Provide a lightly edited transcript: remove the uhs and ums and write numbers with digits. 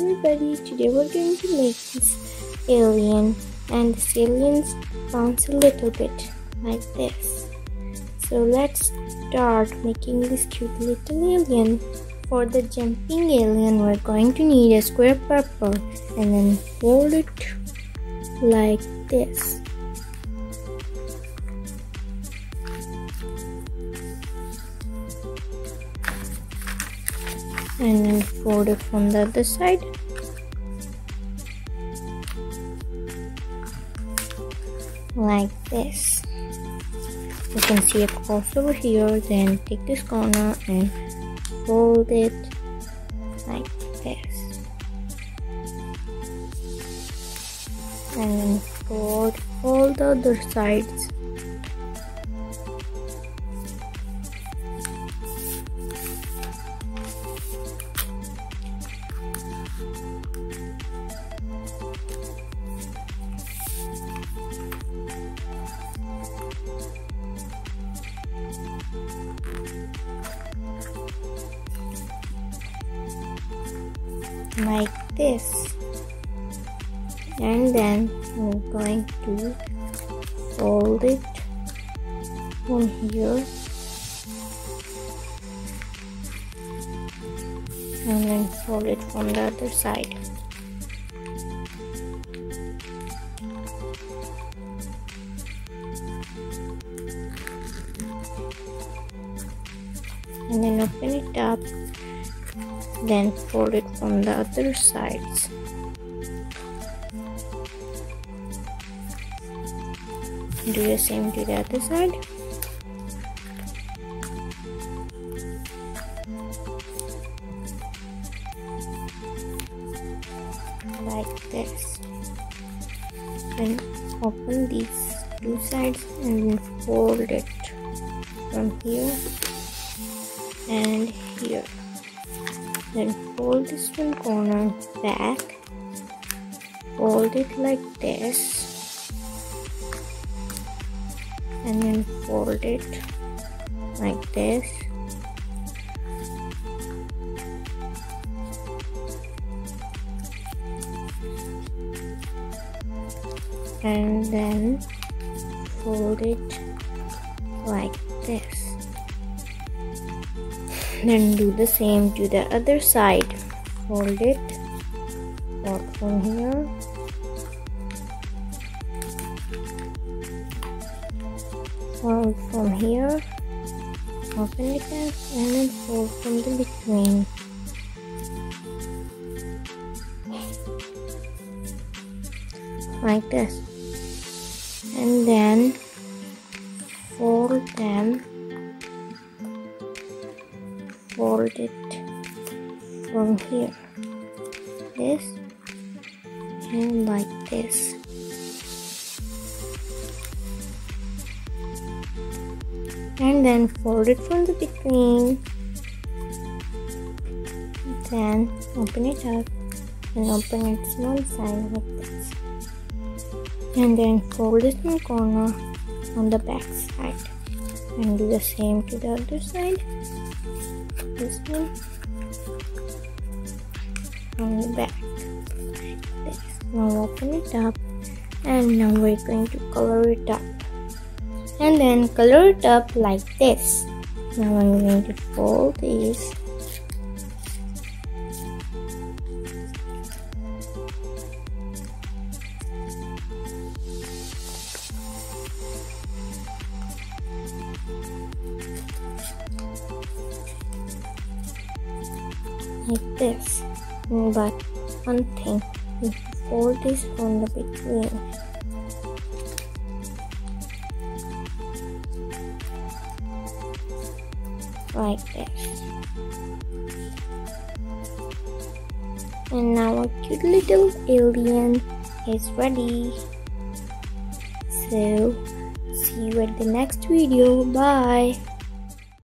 everybody, today we're going to make this alien, and this alien bounce a little bit like this. So let's start making this cute little alien. For the jumping alien, we're going to need a square purple and then fold it like this. And then fold it from the other side. Like this. You can see it cross over here, then take this corner and fold it like this. And then fold all the other sides. Like this, and then we're going to fold it from here and then fold it from the other side. And then open it up, then fold it from the other sides. Do the same to the other side. Like this. Then open these two sides and then fold it from here and here. Then fold this one corner back, fold it like this, and then fold it like this, and then fold it like this. Then do the same to the other side. Fold it from here open it up and then fold from the between. Like this. And then fold them. Fold it from here, this and like this. And then fold it from the between. Then open it up and open its one side like this. And then fold this one corner on the back side. And do the same to the other side. This one on the back like this. Now open it up, and now we're going to color it up and then color it up like this. Now I'm going to fold these like this, but one thing, you fold this from the between. Like this. And now our cute little alien is ready. So see you at the next video. Bye.